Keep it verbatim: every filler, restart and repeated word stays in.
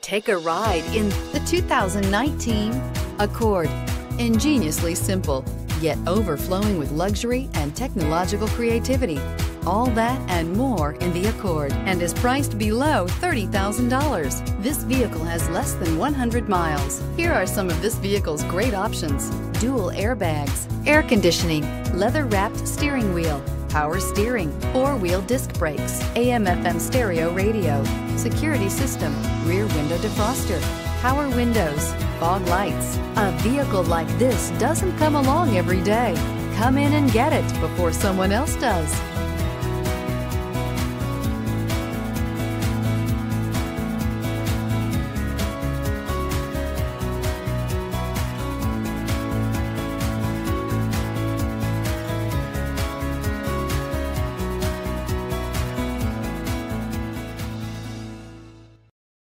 Take a ride in the two thousand nineteen Accord. Ingeniously simple, yet overflowing with luxury and technological creativity. All that and more in the Accord, and is priced below thirty thousand dollars. This vehicle has less than one hundred miles. Here are some of this vehicle's great options: dual airbags, air conditioning, leather-wrapped steering wheel, power steering, four-wheel disc brakes, A M F M stereo radio, security system, rear window defroster, power windows, fog lights. A vehicle like this doesn't come along every day. Come in and get it before someone else does.